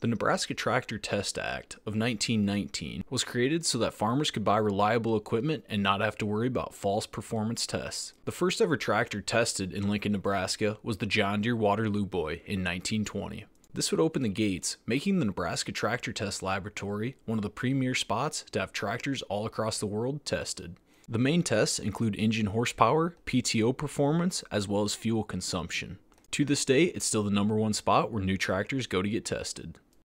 The Nebraska Tractor Test Act of 1919 was created so that farmers could buy reliable equipment and not have to worry about false performance tests. The first ever tractor tested in Lincoln, Nebraska was the John Deere Waterloo Boy in 1920. This would open the gates, making the Nebraska Tractor Test Laboratory one of the premier spots to have tractors all across the world tested. The main tests include engine horsepower, PTO performance, as well as fuel consumption. To this day, it's still the #1 spot where new tractors go to get tested.